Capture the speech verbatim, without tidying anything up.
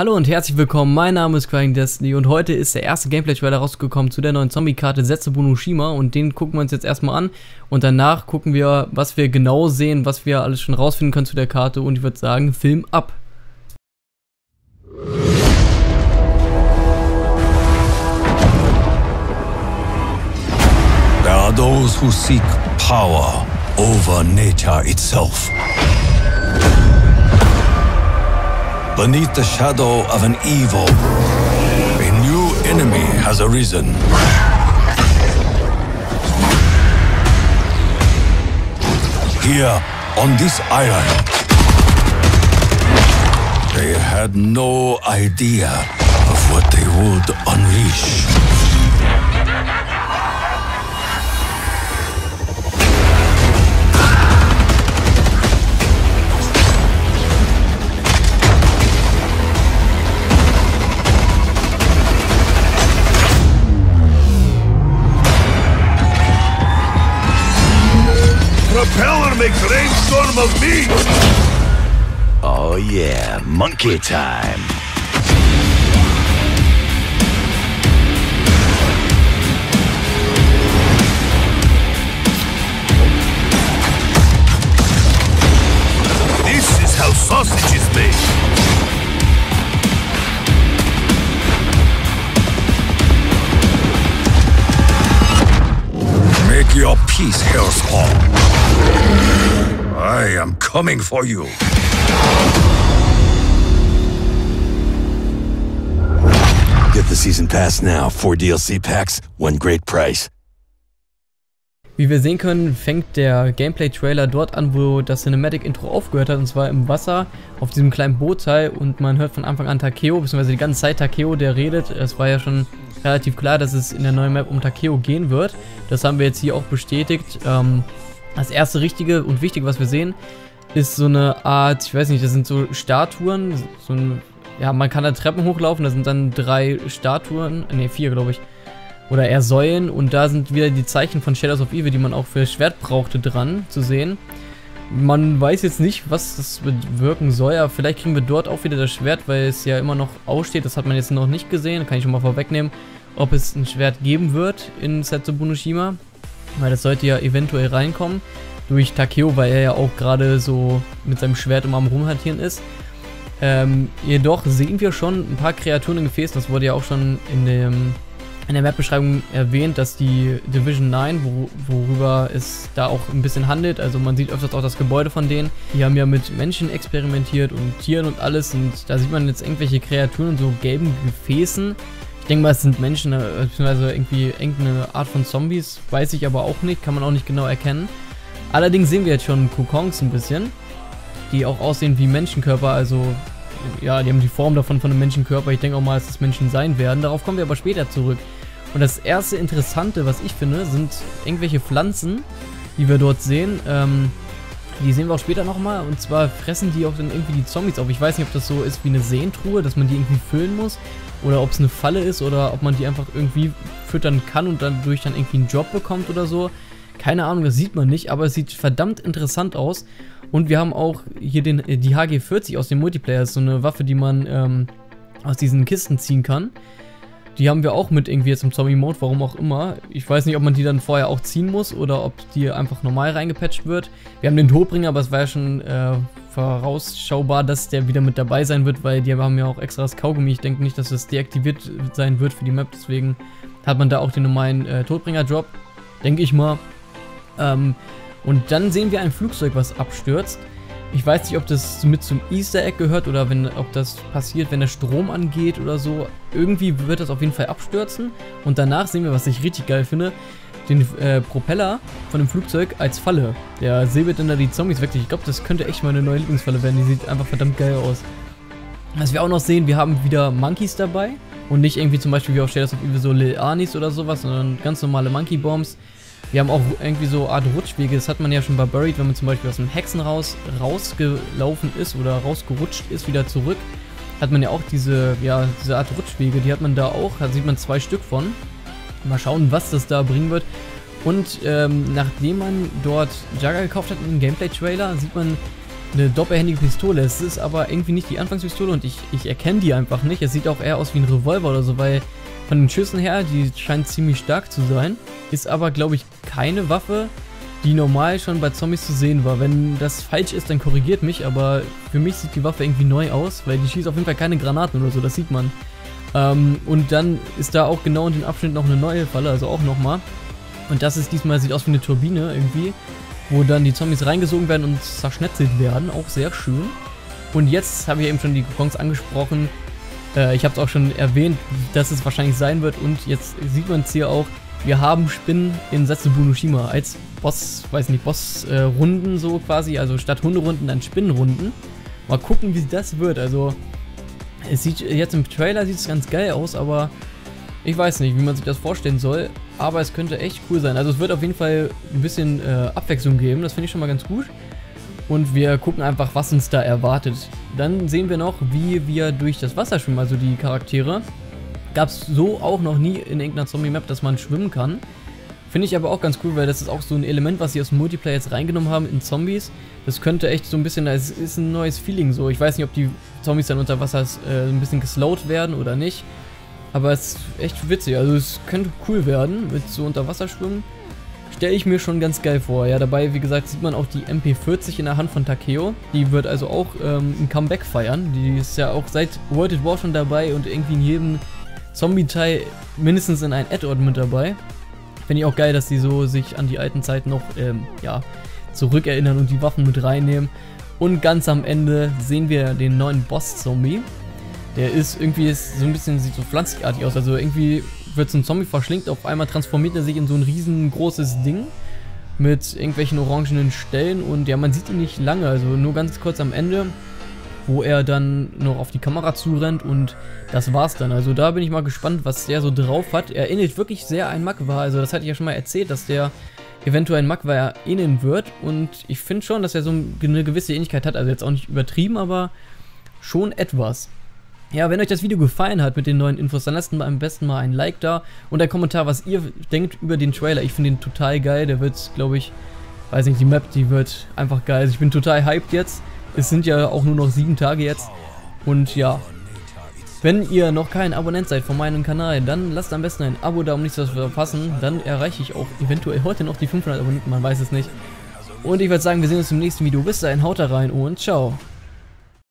Hallo und herzlich willkommen, mein Name ist Crying Destiny und heute ist der erste Gameplay-Trailer rausgekommen zu der neuen Zombie-Karte Zetsubou No Shima und den gucken wir uns jetzt erstmal an und danach gucken wir, was wir genau sehen, was wir alles schon rausfinden können zu der Karte und ich würde sagen, Film ab! There are those who seek power over nature itself. Beneath the shadow of an evil, a new enemy has arisen. Here, on this island, they had no idea of what they would unleash. Propeller makes rainstorm of me! Oh yeah, monkey time! This is how sausage is made! Make your peace, Hellspawn. I am coming for you. Get the season pass now. Four D L C packs, one great price. Wie wir sehen können, fängt der Gameplay-Trailer dort an, wo das Cinematic-Intro aufgehört hat, und zwar im Wasser, auf diesem kleinen Bootteil, und man hört von Anfang an Takeo, beziehungsweise die ganze Zeit Takeo, der redet. Es war ja schon relativ klar, dass es in der neuen Map um Takeo gehen wird. Das haben wir jetzt hier auch bestätigt. Ähm, das erste Richtige und Wichtige, was wir sehen, ist so eine Art, ich weiß nicht, das sind so Statuen. So ein, ja, man kann da Treppen hochlaufen, das sind dann drei Statuen, ne, vier glaube ich. Oder eher Säulen, und da sind wieder die Zeichen von Shadows of Evil, die man auch für Schwert brauchte, dran zu sehen. Man weiß jetzt nicht, was das bewirken soll, aber vielleicht kriegen wir dort auch wieder das Schwert, weil es ja immer noch aussteht. Das hat man jetzt noch nicht gesehen, kann ich schon mal vorwegnehmen, ob es ein Schwert geben wird in Zetsubou No Shima, weil das sollte ja eventuell reinkommen durch Takeo, weil er ja auch gerade so mit seinem Schwert immer am Rumhantieren ist. Ähm, jedoch sehen wir schon ein paar Kreaturen im Gefäß. Das wurde ja auch schon in dem in der Map-Beschreibung erwähnt, dass die Division neun, wo, worüber es da auch ein bisschen handelt, also man sieht öfters auch das Gebäude von denen, die haben ja mit Menschen experimentiert und Tieren und alles, und da sieht man jetzt irgendwelche Kreaturen in so gelben Gefäßen. Ich denke mal, es sind Menschen, beziehungsweise irgendwie irgendeine Art von Zombies, weiß ich aber auch nicht, kann man auch nicht genau erkennen. Allerdings sehen wir jetzt schon Kokons ein bisschen, die auch aussehen wie Menschenkörper, also ja, die haben die Form davon von einem Menschenkörper. Ich denke auch mal, dass es Menschen sein werden. Darauf kommen wir aber später zurück. Und das erste Interessante, was ich finde, sind irgendwelche Pflanzen, die wir dort sehen. Ähm, die sehen wir auch später nochmal. Und zwar fressen die auch dann irgendwie die Zombies auf. Ich weiß nicht, ob das so ist wie eine Seentruhe, dass man die irgendwie füllen muss. Oder ob es eine Falle ist. Oder ob man die einfach irgendwie füttern kann und dadurch dann irgendwie einen Job bekommt oder so. Keine Ahnung, das sieht man nicht. Aber es sieht verdammt interessant aus. Und wir haben auch hier den, die H G vierzig aus dem Multiplayer. Das ist so eine Waffe, die man ähm, aus diesen Kisten ziehen kann. Die haben wir auch mit irgendwie jetzt im Zombie-Mode, warum auch immer. Ich weiß nicht, ob man die dann vorher auch ziehen muss oder ob die einfach normal reingepatcht wird. Wir haben den Todbringer, aber es war ja schon äh, vorausschaubar, dass der wieder mit dabei sein wird, weil die haben ja auch extra das Kaugummi. Ich denke nicht, dass das deaktiviert sein wird für die Map. Deswegen hat man da auch den normalen äh, Todbringer-Drop, denke ich mal. Ähm... Und dann sehen wir ein Flugzeug, was abstürzt. Ich weiß nicht, ob das mit zum Easter Egg gehört oder wenn, ob das passiert, wenn der Strom angeht oder so. Irgendwie wird das auf jeden Fall abstürzen. Und danach sehen wir, was ich richtig geil finde, den äh, Propeller von dem Flugzeug als Falle. Der säbelt dann da die Zombies weg. Ich glaube, das könnte echt meine neue Lieblingsfalle werden. Die sieht einfach verdammt geil aus. Was wir auch noch sehen, wir haben wieder Monkeys dabei. Und nicht irgendwie zum Beispiel wie auf Shadows of Evil so Lil Anis oder sowas, sondern ganz normale Monkey Bombs. Wir haben auch irgendwie so eine Art Rutschwege, das hat man ja schon bei Buried, wenn man zum Beispiel aus dem Hexenhaus rausgelaufen ist oder rausgerutscht ist, wieder zurück, hat man ja auch diese, ja, diese Art Rutschwege, die hat man da auch, da sieht man zwei Stück von. Mal schauen, was das da bringen wird. Und ähm, nachdem man dort Jagger gekauft hat im Gameplay-Trailer, sieht man eine doppelhändige Pistole. Es ist aber irgendwie nicht die Anfangspistole und ich, ich erkenne die einfach nicht. Es sieht auch eher aus wie ein Revolver oder so, weil von den Schüssen her, die scheint ziemlich stark zu sein. Ist aber, glaube ich, keine Waffe, die normal schon bei Zombies zu sehen war. Wenn das falsch ist, dann korrigiert mich, aber für mich sieht die Waffe irgendwie neu aus, weil die schießt auf jeden Fall keine Granaten oder so, das sieht man. Ähm, und dann ist da auch genau in dem Abschnitt noch eine neue Falle, also auch nochmal. Und das ist diesmal, sieht aus wie eine Turbine irgendwie, wo dann die Zombies reingesogen werden und zerschnetzelt werden, auch sehr schön. Und jetzt habe ich eben schon die Coupons angesprochen, äh, ich habe es auch schon erwähnt, dass es wahrscheinlich sein wird und jetzt sieht man es hier auch, wir haben Spinnen in Zetsubou No Shima als Boss, weiß nicht, Boss-Runden äh, so quasi, also statt Hunderunden dann Spinnenrunden. Mal gucken, wie das wird, also es sieht, jetzt im Trailer sieht es ganz geil aus, aber ich weiß nicht, wie man sich das vorstellen soll, aber es könnte echt cool sein. Also es wird auf jeden Fall ein bisschen äh, Abwechslung geben, das finde ich schon mal ganz gut. Und wir gucken einfach, was uns da erwartet. Dann sehen wir noch, wie wir durch das Wasser schwimmen, also die Charaktere. Gab es so auch noch nie in irgendeiner Zombie-Map, dass man schwimmen kann. Finde ich aber auch ganz cool, weil das ist auch so ein Element, was sie aus dem Multiplayer jetzt reingenommen haben in Zombies. Das könnte echt so ein bisschen, es ist ein neues Feeling so. Ich weiß nicht, ob die Zombies dann unter Wasser äh, ein bisschen geslowt werden oder nicht. Aber es ist echt witzig, also es könnte cool werden mit so Unterwasserschwimmen. Stelle ich mir schon ganz geil vor. Ja, dabei, wie gesagt, sieht man auch die M P vierzig in der Hand von Takeo. Die wird also auch ähm, ein Comeback feiern. Die ist ja auch seit World at War schon dabei und irgendwie in jedem Zombie-Teil mindestens in ein Add-on mit dabei. Finde ich auch geil, dass die so sich an die alten Zeiten noch ähm, ja, zurückerinnern und die Waffen mit reinnehmen. Und ganz am Ende sehen wir den neuen Boss-Zombie. Der ist irgendwie ist so ein bisschen, sieht so pflanzligartig aus, also irgendwie wird so ein Zombie verschlingt, auf einmal transformiert er sich in so ein riesengroßes Ding mit irgendwelchen orangenen Stellen und ja, man sieht ihn nicht lange, also nur ganz kurz am Ende, wo er dann noch auf die Kamera zurennt und das war's dann. Also da bin ich mal gespannt, was der so drauf hat. Er ähnelt wirklich sehr an Magwa, also das hatte ich ja schon mal erzählt, dass der eventuell ein Magwa ähneln wird und ich finde schon, dass er so eine gewisse Ähnlichkeit hat, also jetzt auch nicht übertrieben, aber schon etwas. Ja, wenn euch das Video gefallen hat mit den neuen Infos, dann lasst am besten mal ein Like da und ein Kommentar, was ihr denkt über den Trailer. Ich finde den total geil, der wird, glaube ich, weiß nicht, die Map, die wird einfach geil. Also ich bin total hyped jetzt, es sind ja auch nur noch sieben Tage jetzt und ja, wenn ihr noch kein Abonnent seid von meinem Kanal, dann lasst am besten ein Abo da, um nichts zu verpassen, dann erreiche ich auch eventuell heute noch die fünfhundert Abonnenten, man weiß es nicht. Und ich würde sagen, wir sehen uns im nächsten Video, bis dahin, haut da rein und ciao.